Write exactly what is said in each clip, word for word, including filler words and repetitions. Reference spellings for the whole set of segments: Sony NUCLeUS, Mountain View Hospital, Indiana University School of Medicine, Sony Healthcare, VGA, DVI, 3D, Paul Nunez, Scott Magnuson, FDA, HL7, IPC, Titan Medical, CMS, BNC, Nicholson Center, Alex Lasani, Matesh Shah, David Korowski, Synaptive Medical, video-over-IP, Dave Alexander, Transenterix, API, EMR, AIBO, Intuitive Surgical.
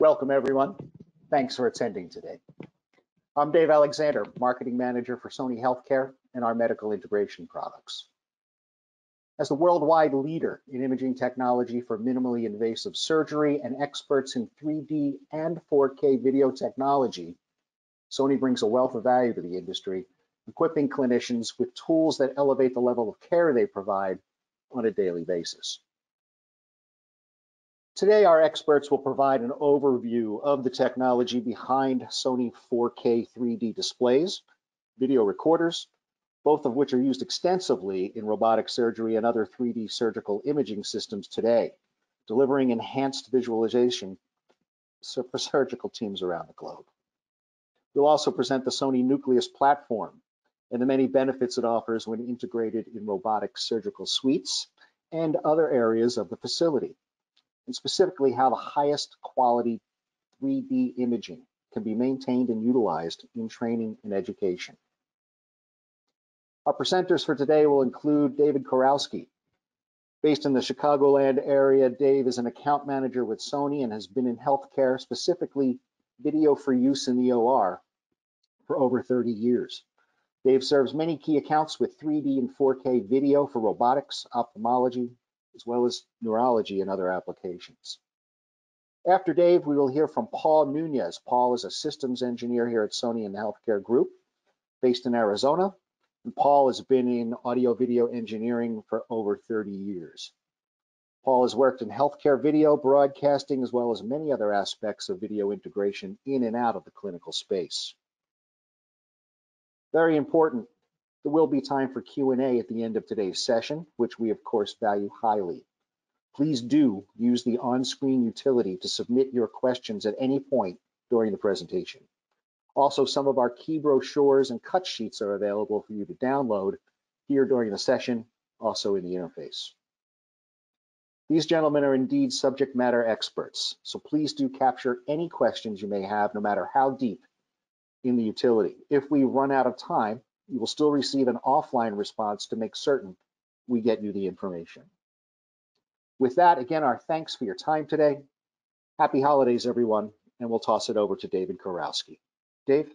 Welcome, everyone. Thanks for attending today. I'm Dave Alexander, Marketing Manager for Sony Healthcare and our medical integration products. As the worldwide leader in imaging technology for minimally invasive surgery and experts in three D and four K video technology, Sony brings a wealth of value to the industry, equipping clinicians with tools that elevate the level of care they provide on a daily basis. Today, our experts will provide an overview of the technology behind Sony four K three D displays, video recorders, both of which are used extensively in robotic surgery and other three D surgical imaging systems today, delivering enhanced visualization for surgical teams around the globe. We'll also present the Sony NUCLeUS platform and the many benefits it offers when integrated in robotic surgical suites and other areas of the facility, and specifically how the highest quality three D imaging can be maintained and utilized in training and education. Our presenters for today will include David Korowski. Based in the Chicagoland area, Dave is an account manager with Sony and has been in healthcare, specifically video for use in the O R, for over thirty years. Dave serves many key accounts with three D and four K video for robotics, ophthalmology, as well as neurology and other applications. After Dave, we will hear from Paul Nunez. Paul is a systems engineer here at Sony and the Healthcare Group, based in Arizona. And Paul has been in audio video engineering for over thirty years. Paul has worked in healthcare video broadcasting, as well as many other aspects of video integration in and out of the clinical space. Very important, there will be time for Q and A at the end of today's session, which we of course value highly. Please do use the on-screen utility to submit your questions at any point during the presentation. Also, some of our key brochures and cut sheets are available for you to download here during the session, also in the interface. These gentlemen are indeed subject matter experts, so please do capture any questions you may have, no matter how deep in the utility. If we run out of time, you will still receive an offline response to make certain we get you the information. With that, again, our thanks for your time today. Happy holidays, everyone, and we'll toss it over to David Korowski. Dave?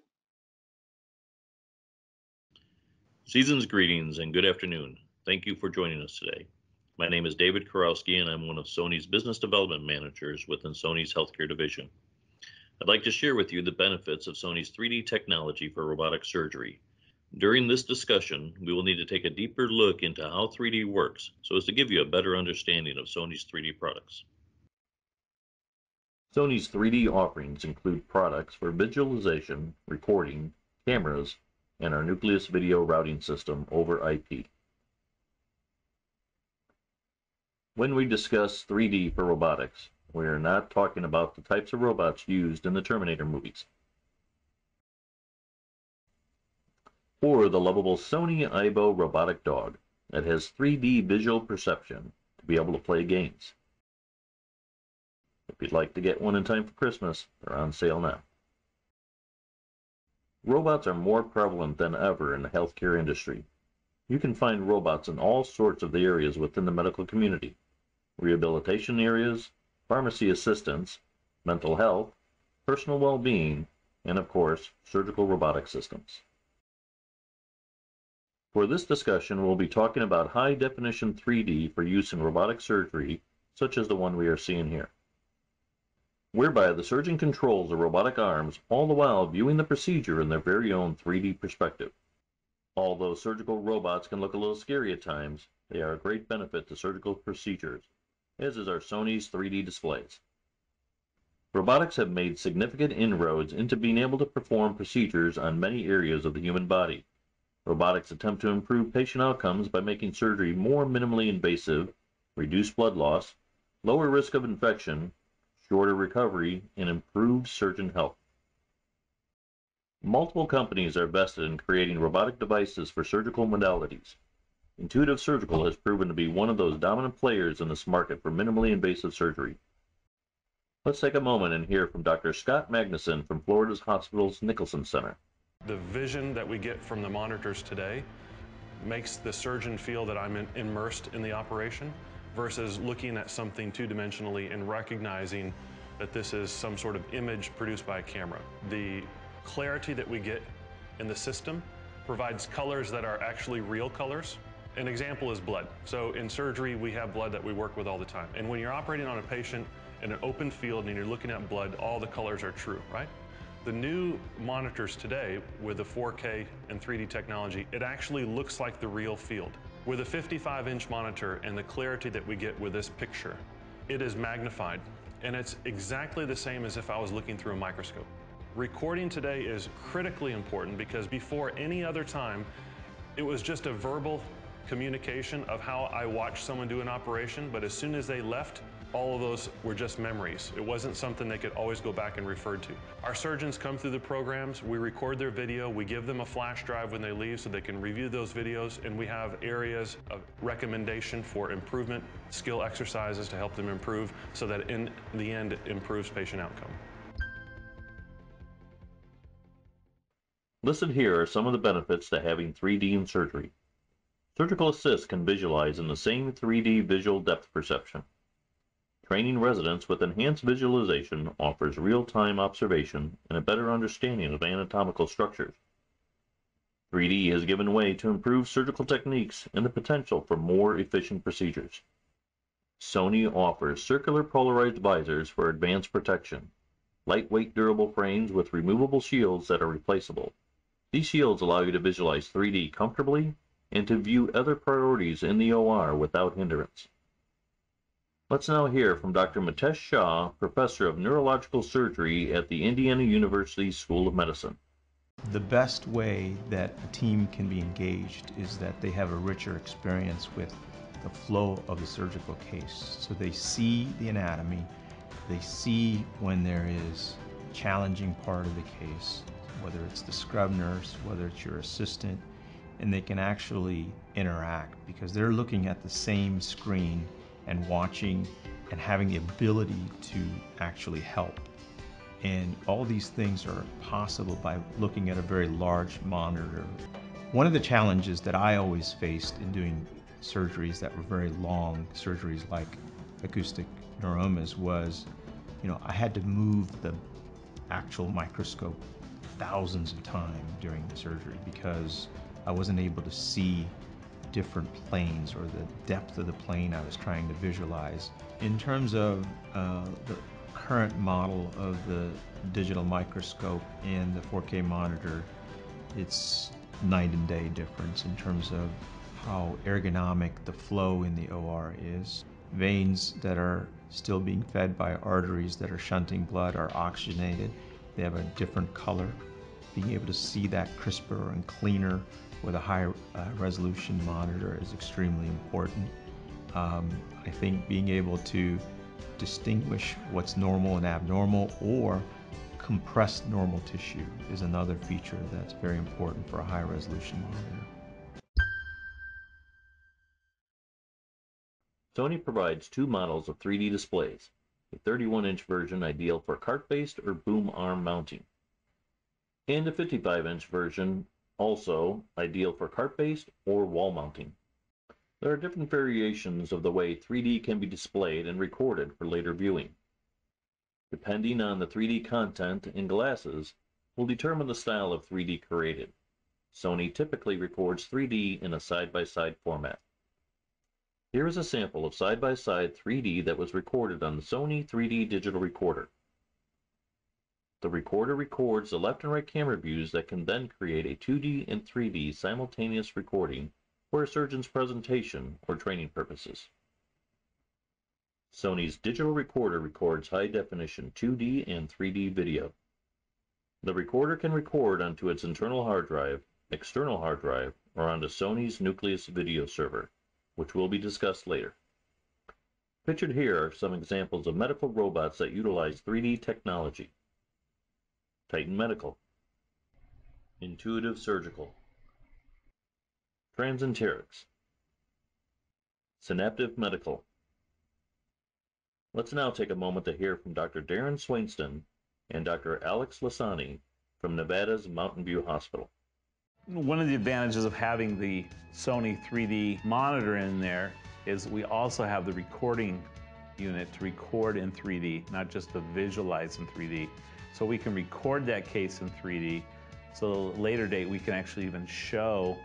Season's greetings and good afternoon. Thank you for joining us today. My name is David Korowski, and I'm one of Sony's business development managers within Sony's healthcare division. I'd like to share with you the benefits of Sony's three D technology for robotic surgery. During this discussion, we will need to take a deeper look into how three D works so as to give you a better understanding of Sony's three D products. Sony's three D offerings include products for visualization, recording, cameras, and our NUCLeUS video routing system over I P. When we discuss three D for robotics, we are not talking about the types of robots used in the Terminator movies, or the lovable Sony AIBO robotic dog that has three D visual perception to be able to play games. If you'd like to get one in time for Christmas, they're on sale now. Robots are more prevalent than ever in the healthcare industry. You can find robots in all sorts of the areas within the medical community: rehabilitation areas, pharmacy assistance, mental health, personal well-being, and of course, surgical robotic systems. For this discussion, we'll be talking about high-definition three D for use in robotic surgery, such as the one we are seeing here, whereby the surgeon controls the robotic arms, all the while viewing the procedure in their very own three D perspective. Although surgical robots can look a little scary at times, they are a great benefit to surgical procedures, as is our Sony's three D displays. Robotics have made significant inroads into being able to perform procedures on many areas of the human body. Robotics attempt to improve patient outcomes by making surgery more minimally invasive, reduce blood loss, lower risk of infection, shorter recovery, and improved surgeon health. Multiple companies are vested in creating robotic devices for surgical modalities. Intuitive Surgical has proven to be one of those dominant players in this market for minimally invasive surgery. Let's take a moment and hear from Doctor Scott Magnuson from Florida's hospital's Nicholson Center. The vision that we get from the monitors today makes the surgeon feel that I'm in, immersed in the operation, versus looking at something two-dimensionally and recognizing that this is some sort of image produced by a camera. The clarity that we get in the system provides colors that are actually real colors. An example is blood. So in surgery, we have blood that we work with all the time. And when you're operating on a patient in an open field and you're looking at blood, all the colors are true, right? The new monitors today with the four K and three D technology, it actually looks like the real field. With a fifty-five inch monitor and the clarity that we get with this picture, it is magnified, and it's exactly the same as if I was looking through a microscope. Recording today is critically important because before any other time, it was just a verbal communication of how I watched someone do an operation, but as soon as they left, all of those were just memories. It wasn't something they could always go back and refer to. Our surgeons come through the programs, we record their video, we give them a flash drive when they leave so they can review those videos, and we have areas of recommendation for improvement, skill exercises to help them improve so that in the end, it improves patient outcome. Listen, here are some of the benefits to having three D in surgery. Surgical assist can visualize in the same three D visual depth perception. Training residents with enhanced visualization offers real-time observation and a better understanding of anatomical structures. three D has given way to improved surgical techniques and the potential for more efficient procedures. Sony offers circular polarized visors for advanced protection, lightweight durable frames with removable shields that are replaceable. These shields allow you to visualize three D comfortably and to view other priorities in the O R without hindrance. Let's now hear from Doctor Matesh Shah, Professor of Neurological Surgery at the Indiana University School of Medicine. The best way that a team can be engaged is that they have a richer experience with the flow of the surgical case. So they see the anatomy, they see when there is a challenging part of the case, whether it's the scrub nurse, whether it's your assistant, and they can actually interact because they're looking at the same screen and watching and having the ability to actually help. And all these things are possible by looking at a very large monitor. One of the challenges that I always faced in doing surgeries that were very long, surgeries like acoustic neuromas, was, you know, I had to move the actual microscope thousands of times during the surgery because I wasn't able to see different planes or the depth of the plane I was trying to visualize. In terms of uh, the current model of the digital microscope and the four K monitor, it's night and day difference in terms of how ergonomic the flow in the O R is. Veins that are still being fed by arteries that are shunting blood are oxygenated. They have a different color. Being able to see that crisper and cleaner with a high uh, resolution monitor is extremely important. Um, I think being able to distinguish what's normal and abnormal or compressed normal tissue is another feature that's very important for a high resolution monitor. Sony provides two models of three D displays, a thirty-one inch version ideal for cart-based or boom arm mounting, and a fifty-five inch version also ideal for cart-based or wall mounting. There are different variations of the way three D can be displayed and recorded for later viewing. Depending on the three D content and glasses will determine the style of three D created. Sony typically records three D in a side-by-side format. Here is a sample of side-by-side three D that was recorded on the Sony three D digital recorder. The recorder records the left and right camera views that can then create a two D and three D simultaneous recording for a surgeon's presentation or training purposes. Sony's digital recorder records high-definition two D and three D video. The recorder can record onto its internal hard drive, external hard drive, or onto Sony's NUCLeUS video server, which will be discussed later. Pictured here are some examples of medical robots that utilize three D technology. Titan Medical, Intuitive Surgical, Transenterix, Synaptive Medical. Let's now take a moment to hear from Doctor Darren Swainston and Doctor Alex Lasani from Nevada's Mountain View Hospital. One of the advantages of having the Sony three D monitor in there is we also have the recording unit to record in three D, not just to visualize in three D. So we can record that case in three D, so at a later date we can actually even show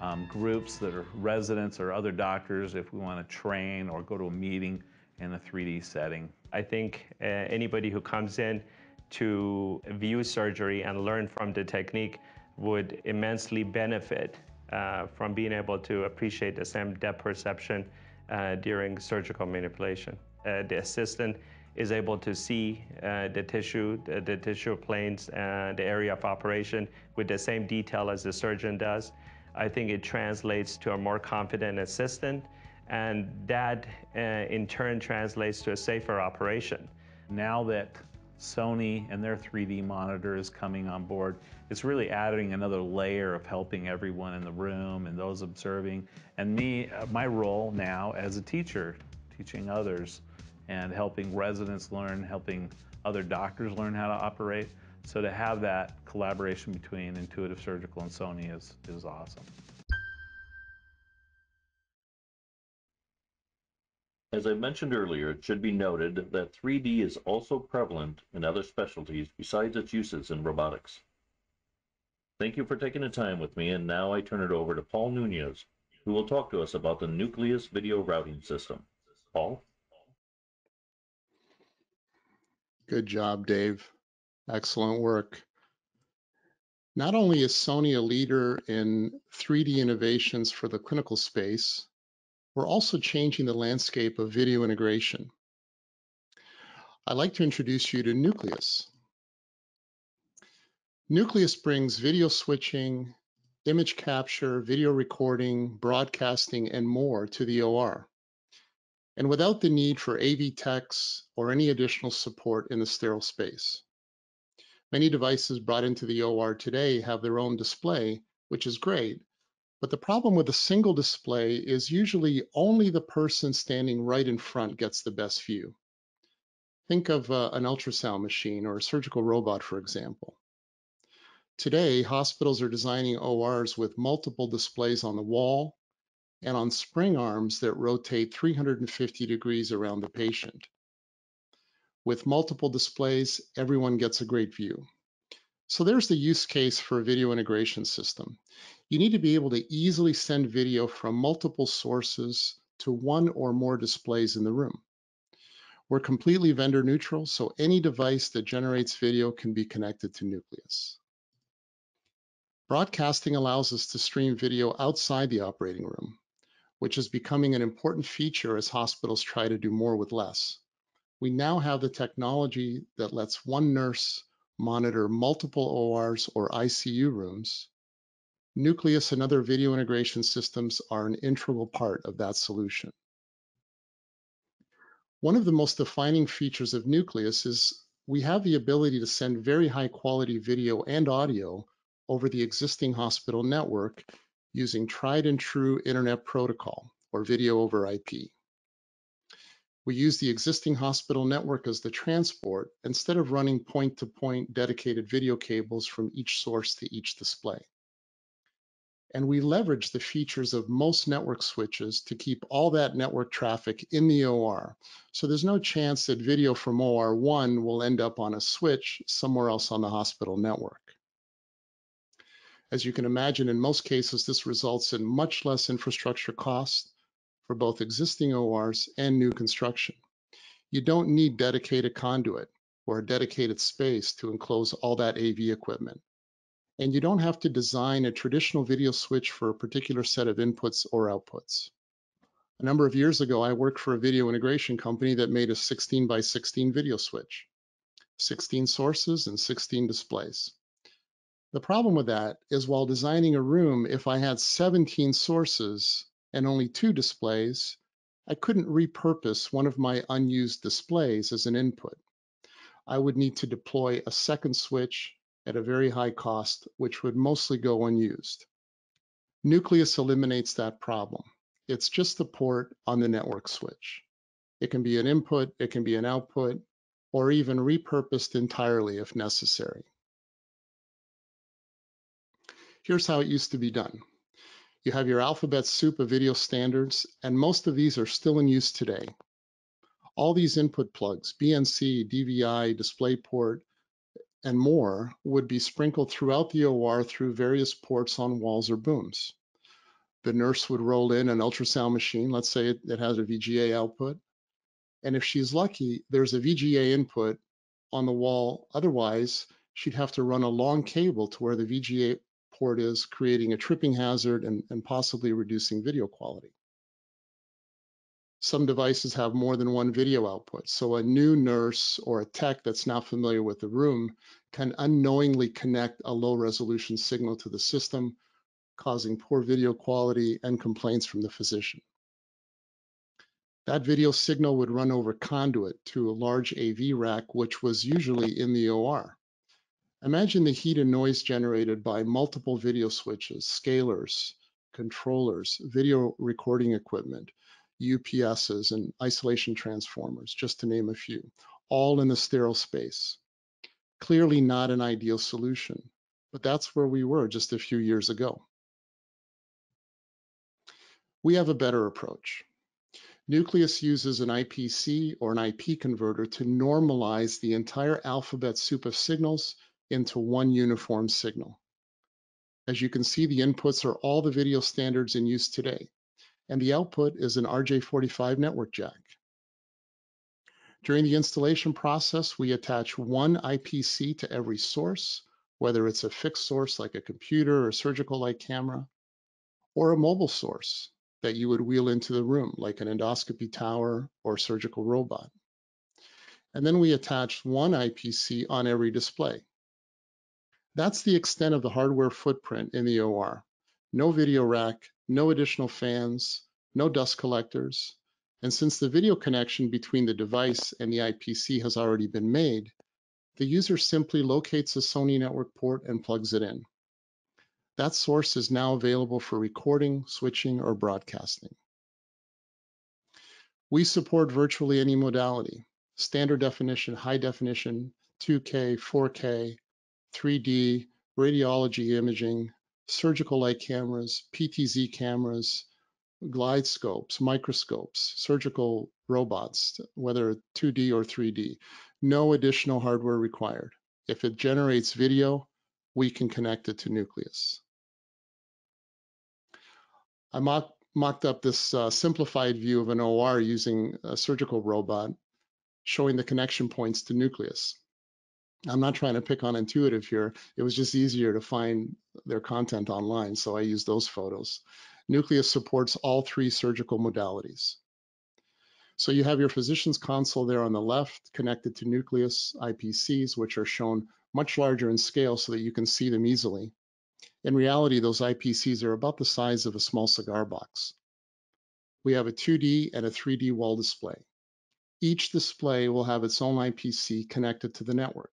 um, groups that are residents or other doctors if we want to train or go to a meeting in a three D setting. I think uh, anybody who comes in to view surgery and learn from the technique would immensely benefit uh, from being able to appreciate the same depth perception uh, during surgical manipulation. Uh, the assistant is able to see uh, the tissue, the, the tissue planes, uh, the area of operation with the same detail as the surgeon does. I think it translates to a more confident assistant, and that uh, in turn translates to a safer operation. Now that Sony and their three D monitor is coming on board, it's really adding another layer of helping everyone in the room and those observing, and me, my role now as a teacher, teaching others and helping residents learn, helping other doctors learn how to operate. So to have that collaboration between Intuitive Surgical and Sony is, is awesome. As I mentioned earlier, it should be noted that three D is also prevalent in other specialties besides its uses in robotics. Thank you for taking the time with me, and now I turn it over to Paul Nunez, who will talk to us about the NUCLeUS video routing system. Paul? Good job, Dave. Excellent work. Not only is Sony a leader in three D innovations for the clinical space, we're also changing the landscape of video integration. I'd like to introduce you to NUCLeUS. NUCLeUS brings video switching, image capture, video recording, broadcasting, and more to the O R, and without the need for A V techs or any additional support in the sterile space. Many devices brought into the O R today have their own display, which is great, but the problem with a single display is usually only the person standing right in front gets the best view. Think of uh, an ultrasound machine or a surgical robot, for example. Today, hospitals are designing O Rs with multiple displays on the wall and on spring arms that rotate three hundred fifty degrees around the patient. With multiple displays, everyone gets a great view. So there's the use case for a video integration system. You need to be able to easily send video from multiple sources to one or more displays in the room. We're completely vendor neutral, so any device that generates video can be connected to NUCLeUS. Broadcasting allows us to stream video outside the operating room, which is becoming an important feature as hospitals try to do more with less. We now have the technology that lets one nurse monitor multiple O Rs or I C U rooms. NUCLeUS and other video integration systems are an integral part of that solution. One of the most defining features of NUCLeUS is we have the ability to send very high quality video and audio over the existing hospital network using tried and true internet protocol or video over I P. We use the existing hospital network as the transport instead of running point-to-point dedicated video cables from each source to each display. And we leverage the features of most network switches to keep all that network traffic in the O R, so there's no chance that video from O R one will end up on a switch somewhere else on the hospital network. As you can imagine, in most cases, this results in much less infrastructure costs for both existing O Rs and new construction. You don't need dedicated conduit or a dedicated space to enclose all that A V equipment. And you don't have to design a traditional video switch for a particular set of inputs or outputs. A number of years ago, I worked for a video integration company that made a sixteen by sixteen video switch, sixteen sources and sixteen displays. The problem with that is while designing a room, if I had seventeen sources and only two displays, I couldn't repurpose one of my unused displays as an input. I would need to deploy a second switch at a very high cost, which would mostly go unused. NUCLeUS eliminates that problem. It's just the port on the network switch. It can be an input, it can be an output, or even repurposed entirely if necessary. Here's how it used to be done. You have your alphabet soup of video standards, and most of these are still in use today. all these input plugs, B N C, D V I, DisplayPort, and more would be sprinkled throughout the O R through various ports on walls or booms. The nurse would roll in an ultrasound machine, let's say it, it has a V G A output, and if she's lucky, there's a V G A input on the wall. Otherwise, she'd have to run a long cable to where the V G A port is, creating a tripping hazard and, and possibly reducing video quality. Some devices have more than one video output, so a new nurse or a tech that's not familiar with the room can unknowingly connect a low-resolution signal to the system, causing poor video quality and complaints from the physician. That video signal would run over conduit to a large A V rack, which was usually in the O R. Imagine the heat and noise generated by multiple video switches, scalers, controllers, video recording equipment, U P Ss, and isolation transformers, just to name a few, all in a sterile space. Clearly not an ideal solution, but that's where we were just a few years ago. We have a better approach. NUCLeUS uses an I P C or an I P converter to normalize the entire alphabet soup of signals into one uniform signal. As you can see, the inputs are all the video standards in use today, and the output is an R J forty-five network jack. During the installation process, we attach one I P C to every source, whether it's a fixed source like a computer or surgical-like camera, or a mobile source that you would wheel into the room, like an endoscopy tower or surgical robot. And then we attach one I P C on every display. That's the extent of the hardware footprint in the O R. No video rack, no additional fans, no dust collectors. And since the video connection between the device and the I P C has already been made, the user simply locates a Sony network port and plugs it in. That source is now available for recording, switching, or broadcasting. We support virtually any modality: standard definition, high definition, two K, four K, three D, radiology imaging, surgical-like cameras, P T Z cameras, glide scopes, microscopes, surgical robots, whether two D or three D. No additional hardware required. If it generates video, we can connect it to NUCLeUS. I mock, mocked up this uh, simplified view of an O R using a surgical robot, showing the connection points to NUCLeUS. I'm not trying to pick on Intuitive here. It was just easier to find their content online, so I used those photos. NUCLeUS supports all three surgical modalities. So you have your physician's console there on the left, connected to NUCLeUS I P Cs, which are shown much larger in scale so that you can see them easily. In reality, those I P Cs are about the size of a small cigar box. We have a two D and a three D wall display. Each display will have its own I P C connected to the network.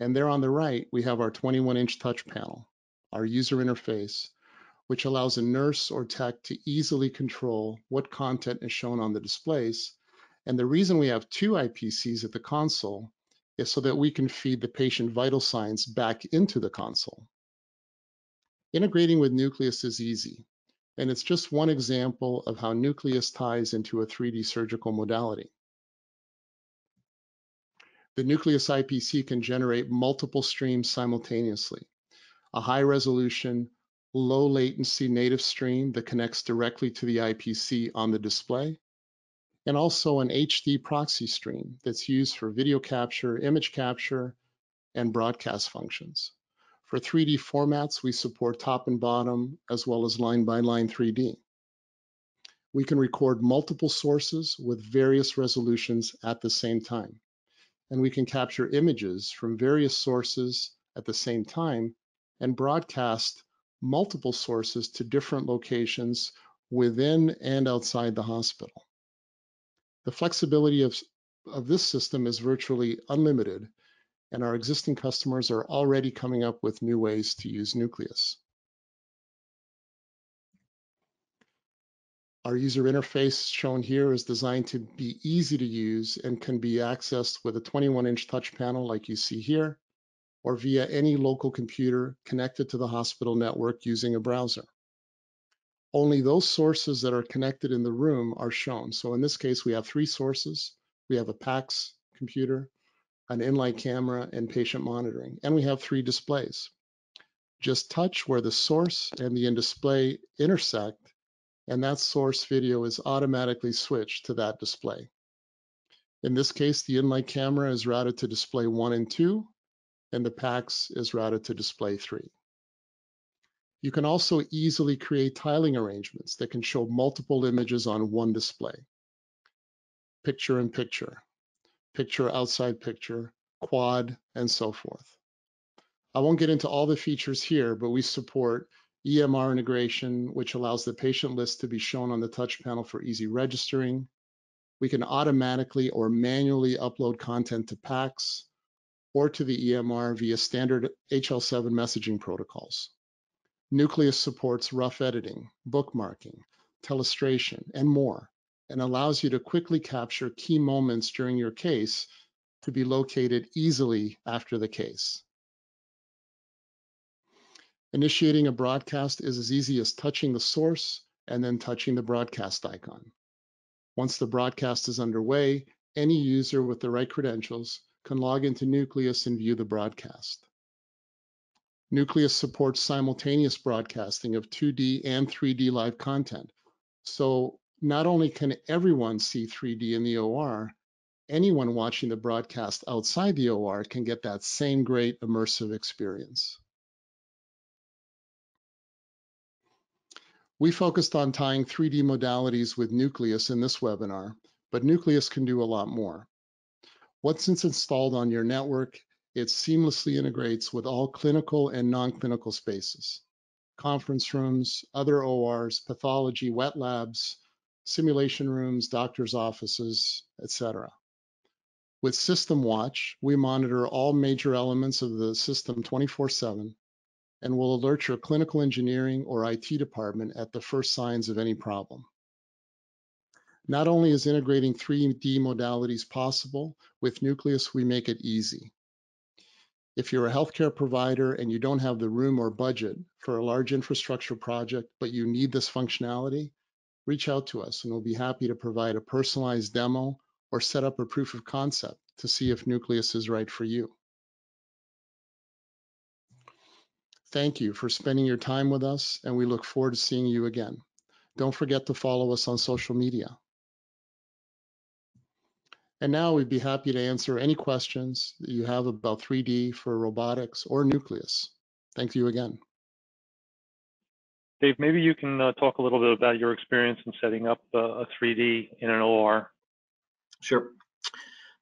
And there on the right, we have our twenty-one inch touch panel, our user interface, which allows a nurse or tech to easily control what content is shown on the displays. And the reason we have two I P Cs at the console is so that we can feed the patient vital signs back into the console. Integrating with NUCLeUS is easy, and it's just one example of how NUCLeUS ties into a three D surgical modality. The NUCLeUS I P C can generate multiple streams simultaneously: a high-resolution, low-latency native stream that connects directly to the I P C on the display, and also an H D proxy stream that's used for video capture, image capture, and broadcast functions. For three D formats, we support top and bottom, as well as line-by-line three D. We can record multiple sources with various resolutions at the same time, and we can capture images from various sources at the same time and broadcast multiple sources to different locations within and outside the hospital. The flexibility of, of this system is virtually unlimited, and our existing customers are already coming up with new ways to use NUCLeUS. Our user interface shown here is designed to be easy to use and can be accessed with a twenty-one inch touch panel like you see here, or via any local computer connected to the hospital network using a browser. only those sources that are connected in the room are shown. So in this case, we have three sources. We have a PACS computer, an inline camera, and patient monitoring. And we have three displays. Just touch where the source and the in-display intersect, and that source video is automatically switched to that display. In this case, the inline camera is routed to display one and two, and the PACS is routed to display three. You can also easily create tiling arrangements that can show multiple images on one display. Picture in picture, picture outside picture, quad, and so forth. I won't get into all the features here, but we support E M R integration, which allows the patient list to be shown on the touch panel for easy registering. We can automatically or manually upload content to PACS or to the E M R via standard H L seven messaging protocols. NUCLeUS supports rough editing, bookmarking, telestration, and more, and allows you to quickly capture key moments during your case to be located easily after the case. Initiating a broadcast is as easy as touching the source and then touching the broadcast icon. Once the broadcast is underway, any user with the right credentials can log into NUCLeUS and view the broadcast. NUCLeUS supports simultaneous broadcasting of two D and three D live content. So not only can everyone see three D in the O R, anyone watching the broadcast outside the O R can get that same great immersive experience. We focused on tying three D modalities with NUCLeUS in this webinar, but NUCLeUS can do a lot more. Once it's installed on your network, it seamlessly integrates with all clinical and non-clinical spaces, conference rooms, other O Rs, pathology, wet labs, simulation rooms, doctor's offices, et cetera. With System Watch, we monitor all major elements of the system twenty-four seven and will alert your clinical engineering or I T department at the first signs of any problem. Not only is integrating three D modalities possible, with NUCLeUS we make it easy. If you're a healthcare provider and you don't have the room or budget for a large infrastructure project, but you need this functionality, reach out to us and we'll be happy to provide a personalized demo or set up a proof of concept to see if NUCLeUS is right for you. Thank you for spending your time with us, and we look forward to seeing you again. Don't forget to follow us on social media. And now we'd be happy to answer any questions that you have about three D for robotics or NUCLeUS. Thank you again. Dave, maybe you can uh, talk a little bit about your experience in setting up uh, a three D in an O R. Sure.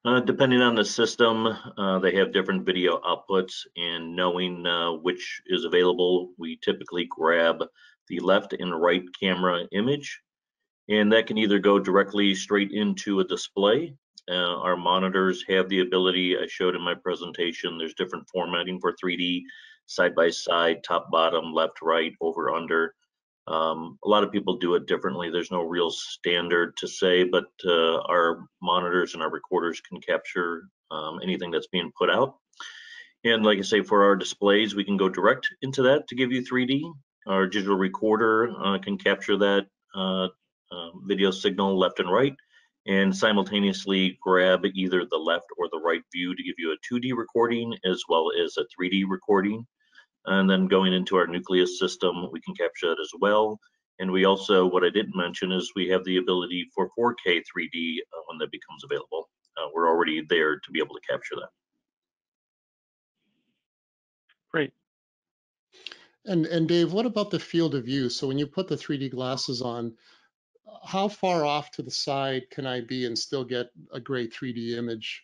Uh, depending on the system, uh, they have different video outputs, and knowing uh, which is available, we typically grab the left and right camera image, and that can either go directly straight into a display. Uh, our monitors have the ability, I showed in my presentation, there's different formatting for three D, side by side, top, bottom, left, right, over, under. Um, a lot of people do it differently. There's no real standard to say, but uh, our monitors and our recorders can capture um, anything that's being put out. And like I say, for our displays, we can go direct into that to give you three D. Our digital recorder uh, can capture that uh, uh, video signal left and right, and simultaneously grab either the left or the right view to give you a two D recording as well as a three D recording. And then going into our NUCLeUS system, we can capture that as well. And we also, what I didn't mention is we have the ability for four K three D uh, when that becomes available. Uh, we're already there to be able to capture that. Great. And, and Dave, what about the field of view? So when you put the three D glasses on, how far off to the side can I be and still get a great three D image?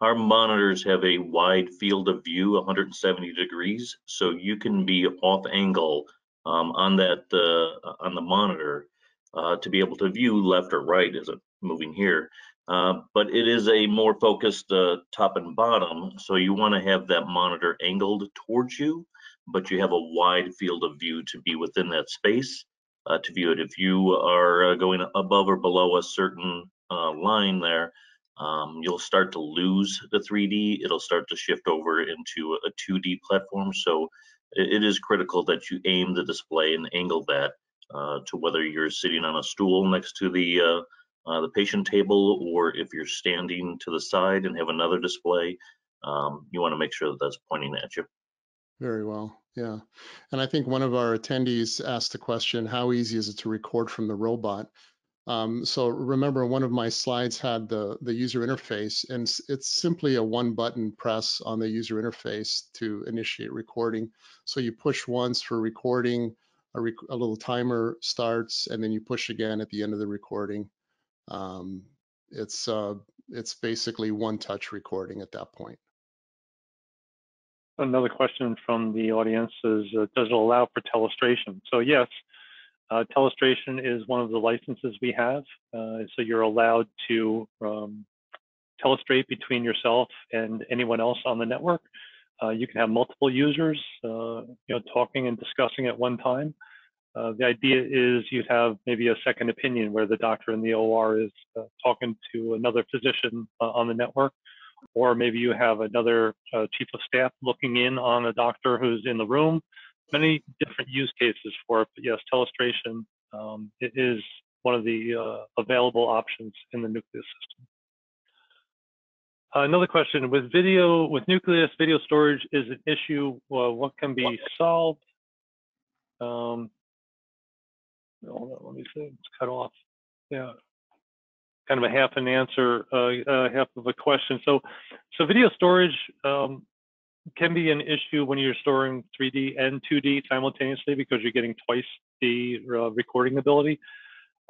Our monitors have a wide field of view, one hundred seventy degrees, so you can be off angle um, on that uh, on the monitor uh, to be able to view left or right as I'm moving here. Uh, but it is a more focused uh, top and bottom, so you want to have that monitor angled towards you, but you have a wide field of view to be within that space uh, to view it. If you are uh, going above or below a certain uh, line there, Um, you'll start to lose the three D. It'll start to shift over into a two D platform. So it is critical that you aim the display and angle that uh, to whether you're sitting on a stool next to the uh, uh, the patient table, or if you're standing to the side and have another display, um, you want to make sure that that's pointing at you. Very well. Yeah. And I think one of our attendees asked the question, how easy is it to record from the robot? Um, so remember, one of my slides had the, the user interface, and it's simply a one button press on the user interface to initiate recording. So you push once for recording, a, rec a little timer starts, and then you push again at the end of the recording. Um, it's, uh, it's basically one touch recording at that point. Another question from the audience is, uh, does it allow for telestration? So yes, uh, telestration is one of the licenses we have. Uh, so you're allowed to um, telestrate between yourself and anyone else on the network. Uh, you can have multiple users, uh, you know, talking and discussing at one time. Uh, the idea is you'd have maybe a second opinion where the doctor in the O R is uh, talking to another physician uh, on the network. Or maybe you have another uh, chief of staff looking in on a doctor who's in the room. Many different use cases for it, but yes, telestration um, it is one of the uh, available options in the NUCLeUS system. Uh, another question, with video, with NUCLeUS, video storage is an issue. Well, what can be solved? Um, hold on, let me see, it's cut off. Yeah. Kind of a half an answer, uh, uh, half of a question. So, so video storage um, can be an issue when you're storing three D and two D simultaneously because you're getting twice the uh, recording ability.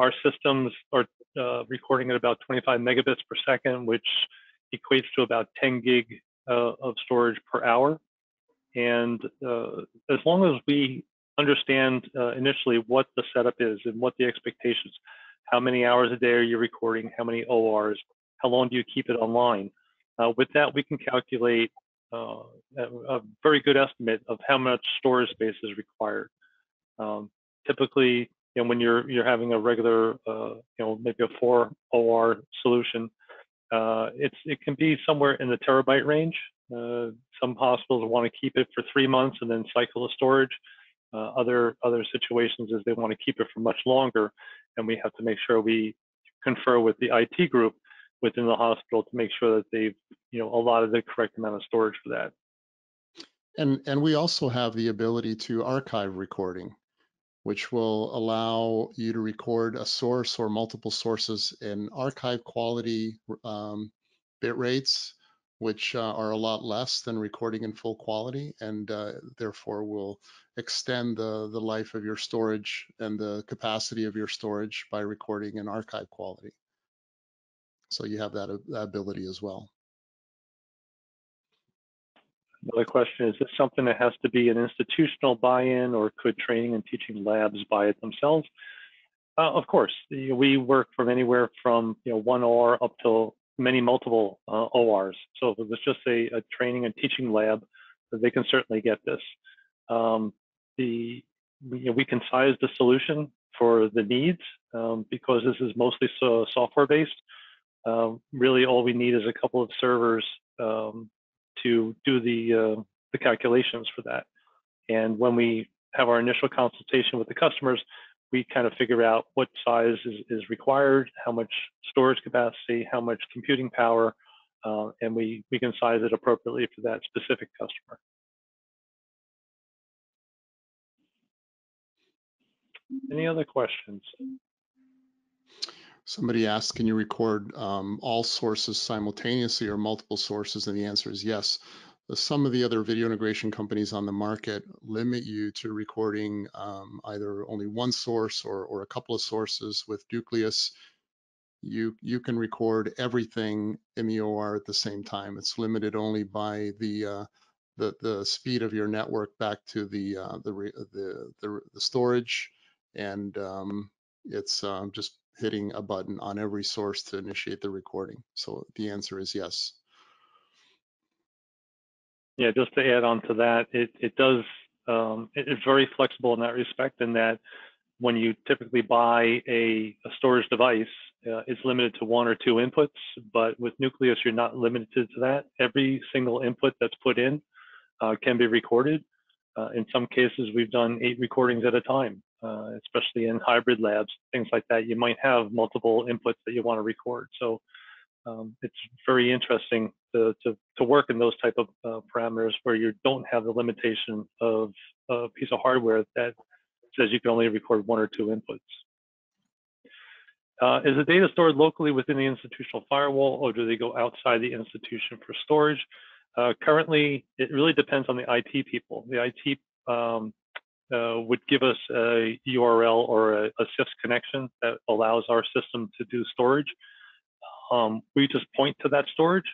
Our systems are uh, recording at about twenty-five megabits per second, which equates to about ten gig uh, of storage per hour. And uh, as long as we understand uh, initially what the setup is and what the expectations, how many hours a day are you recording? How many O Rs? How long do you keep it online? Uh, with that, we can calculate uh, a, a very good estimate of how much storage space is required. Um, typically, you know, when you're you're having a regular, uh, you know, maybe a four O R solution, uh, it's it can be somewhere in the terabyte range. Uh, some hospitals want to keep it for three months and then cycle the storage. Uh, other other situations is they want to keep it for much longer, and we have to make sure we confer with the I T group within the hospital to make sure that they've, you know, allotted the correct amount of storage for that. And and we also have the ability to archive recording, which will allow you to record a source or multiple sources in archive quality um, bit rates, which uh, are a lot less than recording in full quality, and uh, therefore will extend the, the life of your storage and the capacity of your storage by recording in archive quality. So you have that, uh, that ability as well. Another question, is this something that has to be an institutional buy-in, or could training and teaching labs buy it themselves? Uh, of course, we work from anywhere from, you know, one O R up to many multiple uh, O Rs. So if it was just a, a training and teaching lab, they can certainly get this. Um, the we, we can size the solution for the needs um, because this is mostly so software based. Uh, really, all we need is a couple of servers um, to do the uh, the calculations for that. And when we have our initial consultation with the customers, we kind of figure out what size is, is required, how much storage capacity, how much computing power, uh, and we, we can size it appropriately for that specific customer. Any other questions? Somebody asked, can you record um, all sources simultaneously or multiple sources? And the answer is yes. Some of the other video integration companies on the market limit you to recording um, either only one source or, or a couple of sources. With NUCLeUS, you you can record everything in the O R at the same time. It's limited only by the uh, the, the speed of your network back to the uh, the, re the the the storage, and um, it's uh, just hitting a button on every source to initiate the recording. So the answer is yes. Yeah, just to add on to that, it, it does, um, it, it's very flexible in that respect, in that when you typically buy a, a storage device, uh, it's limited to one or two inputs, but with NUCLeUS, you're not limited to that. Every single input that's put in uh, can be recorded. Uh, in some cases, we've done eight recordings at a time uh, especially in hybrid labs, things like that. You might have multiple inputs that you want to record. So um, it's very interesting to, to, to work in those type of uh, parameters where you don't have the limitation of a piece of hardware that says you can only record one or two inputs. Uh, is the data stored locally within the institutional firewall, or do they go outside the institution for storage? Uh, currently, it really depends on the I T people. The I T um, uh, would give us a U R L or a, a SIFS connection that allows our system to do storage. Um, we just point to that storage.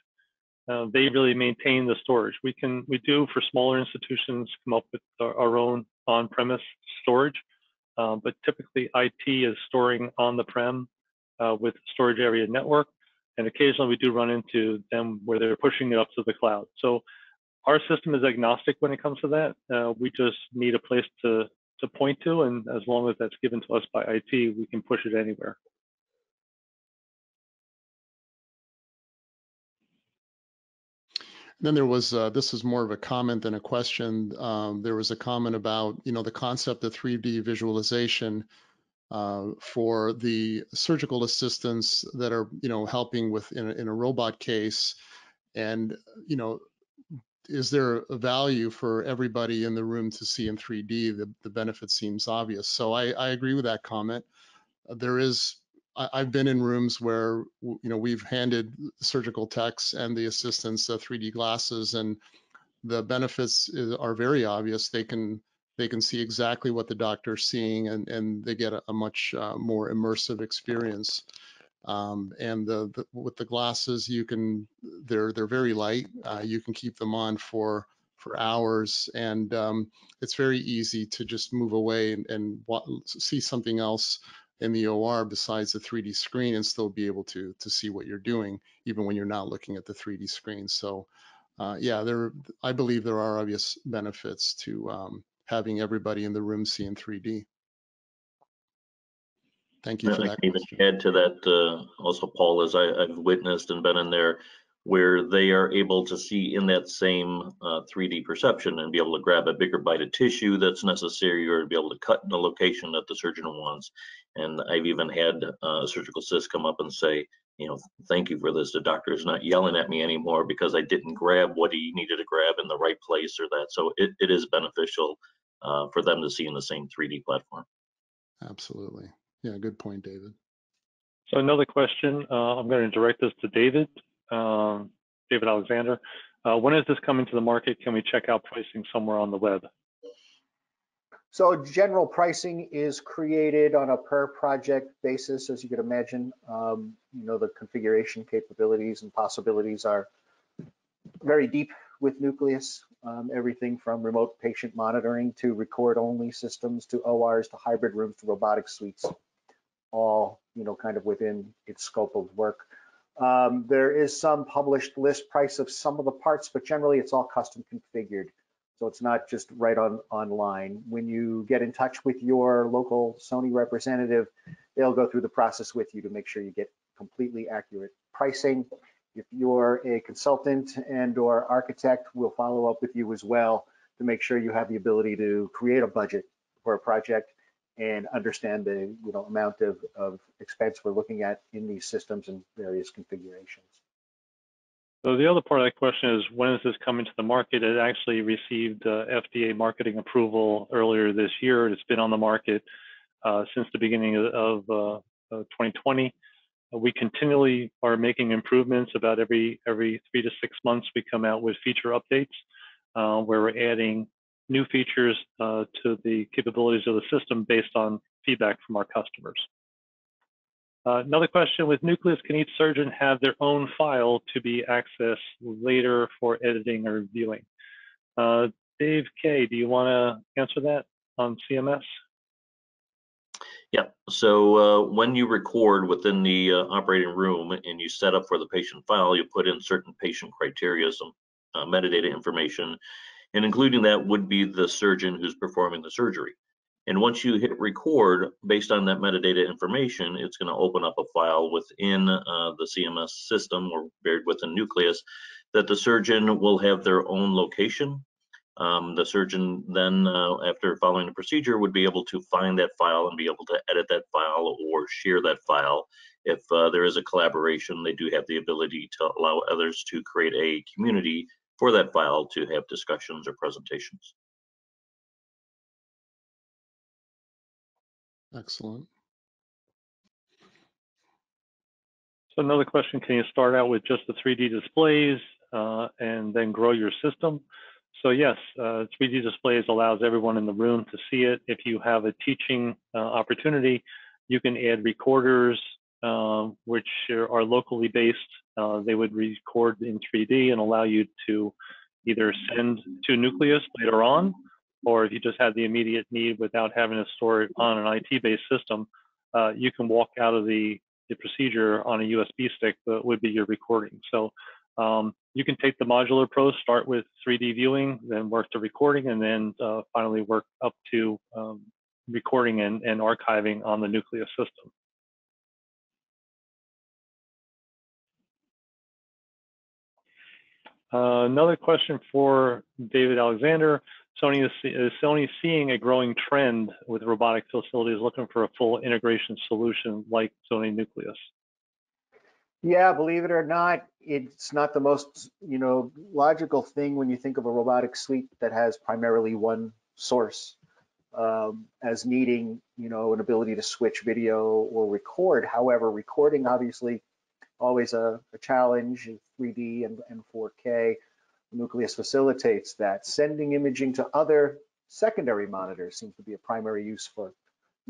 Uh, they really maintain the storage. We can, we do for smaller institutions come up with our, our own on-premise storage. Um, but typically, I T is storing on the prem uh, with storage area network, and occasionally we do run into them where they're pushing it up to the cloud. So our system is agnostic when it comes to that. Uh, we just need a place to to point to, and as long as that's given to us by I T, we can push it anywhere. Then there was, uh, this is more of a comment than a question. Um, there was a comment about, you know, the concept of three D visualization uh, for the surgical assistants that are, you know, helping with in a, in a robot case. And, you know, is there a value for everybody in the room to see in three D? The, the benefit seems obvious. So I, I agree with that comment. There is, I've been in rooms where, you know, we've handed surgical techs and the assistants the three D glasses, and the benefits is, are very obvious. They can they can see exactly what the doctor's seeing, and, and they get a, a much uh, more immersive experience. Um, and the, the, with the glasses, you can they're they're very light. Uh, you can keep them on for for hours, and um, it's very easy to just move away and, and see something else in the O R besides the three D screen, and still be able to to see what you're doing even when you're not looking at the three D screen. So uh, yeah, there I believe there are obvious benefits to um, having everybody in the room see in three D. Thank you. I for that can question. Even add to that uh, also, Paul, as I, I've witnessed and been in there where they are able to see in that same uh, three D perception and be able to grab a bigger bite of tissue that's necessary, or to be able to cut in the location that the surgeon wants. And I've even had uh, surgical assistants come up and say, you know, thank you for this. The doctor is not yelling at me anymore because I didn't grab what he needed to grab in the right place or that. So it, it is beneficial uh, for them to see in the same three D platform. Absolutely. Yeah, good point, David. So another question, uh, I'm going to direct this to David. Um, David Alexander. Uh, when is this coming to the market? Can we check out pricing somewhere on the web? So general pricing is created on a per project basis, as you could imagine. Um, you know, the configuration capabilities and possibilities are very deep with NUCLeUS. Um, everything from remote patient monitoring to record only systems, to O Rs, to hybrid rooms, to robotic suites, all, you know, kind of within its scope of work. Um, there is some published list price of some of the parts, but generally it's all custom configured. So it's not just right on online. When you get in touch with your local Sony representative, they'll go through the process with you to make sure you get completely accurate pricing. If you're a consultant and or architect, we'll follow up with you as well to make sure you have the ability to create a budget for a project and understand the you know, amount of, of expense we're looking at in these systems and various configurations. So the other part of that question is, when is this coming to the market? It actually received uh, F D A marketing approval earlier this year. It's been on the market uh, since the beginning of, of uh, twenty twenty. We continually are making improvements. About every, every three to six months, we come out with feature updates uh, where we're adding new features uh, to the capabilities of the system based on feedback from our customers. Uh, another question, with NUCLeUS, can each surgeon have their own file to be accessed later for editing or reviewing? Uh, Dave K, do you want to answer that on C M S? Yeah, so uh, when you record within the uh, operating room and you set up for the patient file, you put in certain patient criteria, some uh, metadata information, and including that would be the surgeon who's performing the surgery. And once you hit record, based on that metadata information, it's going to open up a file within uh, the C M S system or buried within NUCLeUS that the surgeon will have their own location. Um, the surgeon then, uh, after following the procedure, would be able to find that file and be able to edit that file or share that file. If uh, there is a collaboration, they do have the ability to allow others to create a community for that file to have discussions or presentations. Excellent. So another question, can you start out with just the three D displays uh, and then grow your system? So yes, uh, three D displays allows everyone in the room to see it. If you have a teaching uh, opportunity, you can add recorders, uh, which are locally based. Uh, they would record in three D and allow you to either send to NUCLeUS later on, or if you just had the immediate need without having to store it on an I T-based system, uh, you can walk out of the, the procedure on a U S B stick that would be your recording. So. Um, you can take the modular approach, start with three D viewing, then work to recording, and then uh, finally work up to um, recording and, and archiving on the NUCLeUS system. Uh, another question for David Alexander. Sony is, is Sony seeing a growing trend with robotic facilities looking for a full integration solution like Sony NUCLeUS? Yeah, believe it or not, it's not the most, you know, logical thing when you think of a robotic suite that has primarily one source um, as needing, you know, an ability to switch video or record. However, recording, obviously, always a, a challenge in three D and, and four K. NUCLeUS facilitates that. Sending imaging to other secondary monitors seems to be a primary use for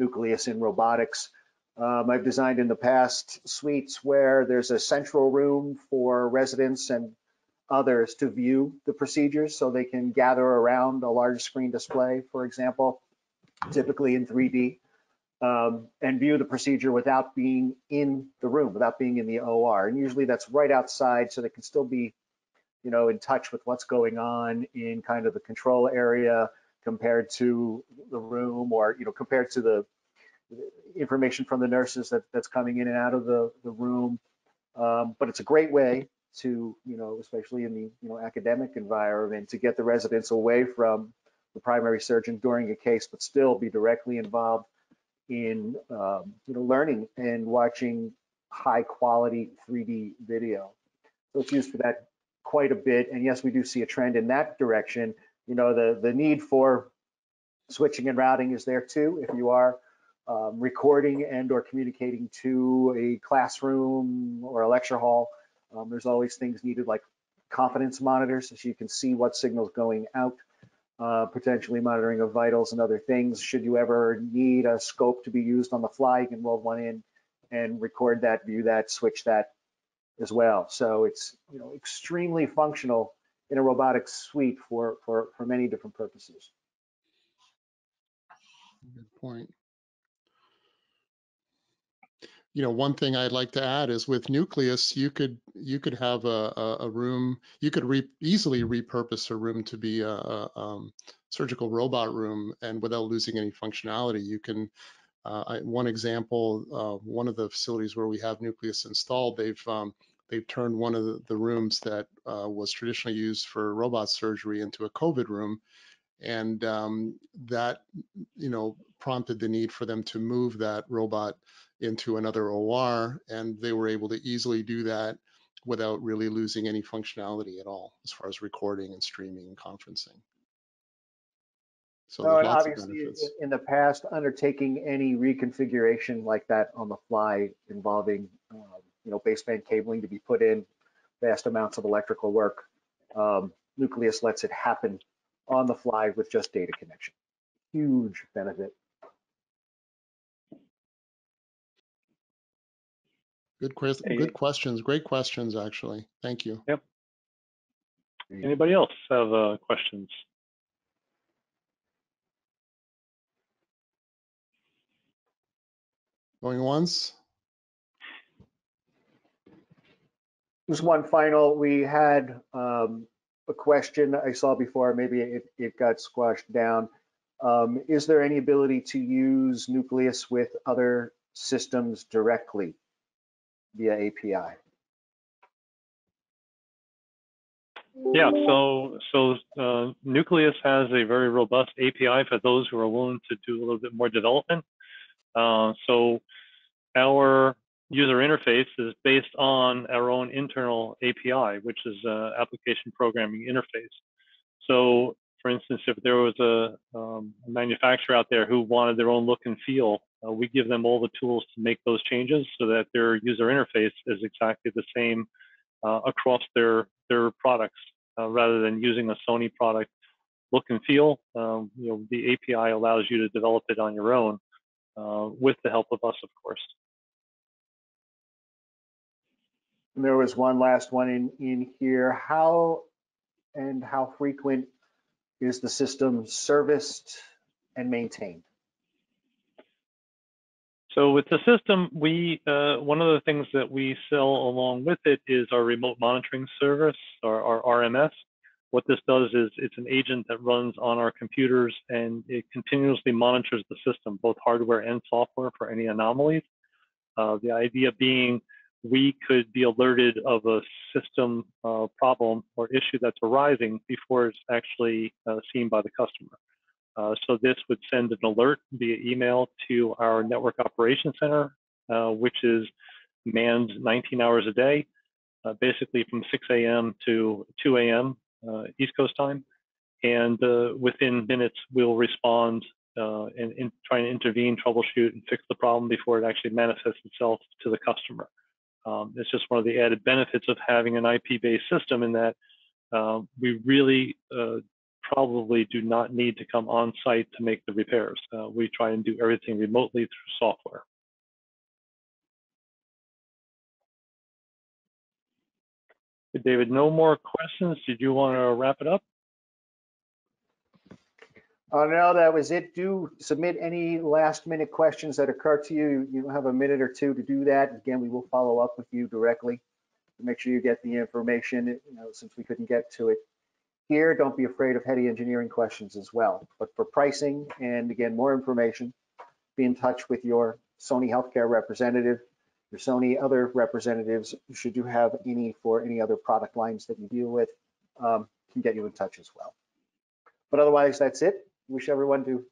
NUCLeUS in robotics. Um, I've designed in the past suites where there's a central room for residents and others to view the procedures so they can gather around a large screen display, for example, typically in three D, um, and view the procedure without being in the room, without being in the O R. And usually that's right outside so they can still be, you know, in touch with what's going on in kind of the control area compared to the room or, you know, compared to the information from the nurses that, that's coming in and out of the, the room. Um, but it's a great way to, you know, especially in the you know academic environment, to get the residents away from the primary surgeon during a case, but still be directly involved in um, you know learning and watching high quality three D video. So it's used for that quite a bit. And yes, we do see a trend in that direction. You know, the, the need for switching and routing is there too, if you are Um, recording and or communicating to a classroom or a lecture hall. Um, there's always things needed like confidence monitors so you can see what signal's going out, uh, potentially monitoring of vitals and other things. Should you ever need a scope to be used on the fly, you can roll one in and record that, view that, switch that as well. So it's you know extremely functional in a robotic suite for, for, for many different purposes. Good point. You know, one thing I'd like to add is with NUCLeUS, you could you could have a, a, a room, you could re easily repurpose a room to be a, a um, surgical robot room, and without losing any functionality. You can, uh, I, one example, uh, one of the facilities where we have NUCLeUS installed, they've um, they've turned one of the, the rooms that uh, was traditionally used for robot surgery into a COVID room, and um, that you know prompted the need for them to move that robot into another O R, and they were able to easily do that without really losing any functionality at all, as far as recording and streaming and conferencing. So, so and obviously, in the past, undertaking any reconfiguration like that on the fly, involving um, you know baseband cabling to be put in, vast amounts of electrical work, um, NUCLeUS lets it happen on the fly with just data connection. Huge benefit. Good, good questions. Great questions, actually. Thank you. Yep. Anybody else have uh, questions? Going once? Just one final. We had um, a question I saw before. Maybe it, it got squashed down. Um, is there any ability to use NUCLeUS with other systems directly via A P I? Yeah, so so uh, NUCLeUS has a very robust A P I for those who are willing to do a little bit more development. Uh, so our user interface is based on our own internal A P I, which is uh, application programming interface. So, for instance, if there was a um, manufacturer out there who wanted their own look and feel, uh, we give them all the tools to make those changes so that their user interface is exactly the same uh, across their their products, uh, rather than using a Sony product look and feel. Um, you know, the A P I allows you to develop it on your own uh, with the help of us, of course. And there was one last one in, in here. How and how frequent is the system serviced and maintained? So with the system, we uh, one of the things that we sell along with it is our remote monitoring service, our, our R M S. What this does is it's an agent that runs on our computers, and it continuously monitors the system, both hardware and software, for any anomalies. Uh, the idea being we could be alerted of a system uh, problem or issue that's arising before it's actually uh, seen by the customer. Uh, so this would send an alert via email to our network operations center, uh, which is manned nineteen hours a day, uh, basically from six A M to two A M uh, East Coast time. And uh, within minutes, we'll respond uh, and, and try to intervene, troubleshoot, and fix the problem before it actually manifests itself to the customer. Um, it's just one of the added benefits of having an I P-based system, in that uh, we really uh, probably do not need to come on site to make the repairs. Uh, we try and do everything remotely through software. David, no more questions. Did you want to wrap it up? Oh, no, that was it. Do submit any last minute questions that occur to you. You have a minute or two to do that. Again, we will follow up with you directly to make sure you get the information, you know, since we couldn't get to it here. Don't be afraid of heady engineering questions as well. But for pricing and, again, more information, be in touch with your Sony Healthcare representative, your Sony other representatives, should you have any for any other product lines that you deal with, um, can get you in touch as well. But otherwise, that's it. Wish everyone to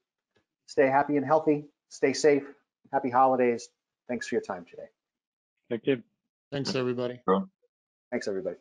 stay happy and healthy, stay safe, happy holidays. Thanks for your time today. Thank you. Thanks, everybody. Thanks, everybody.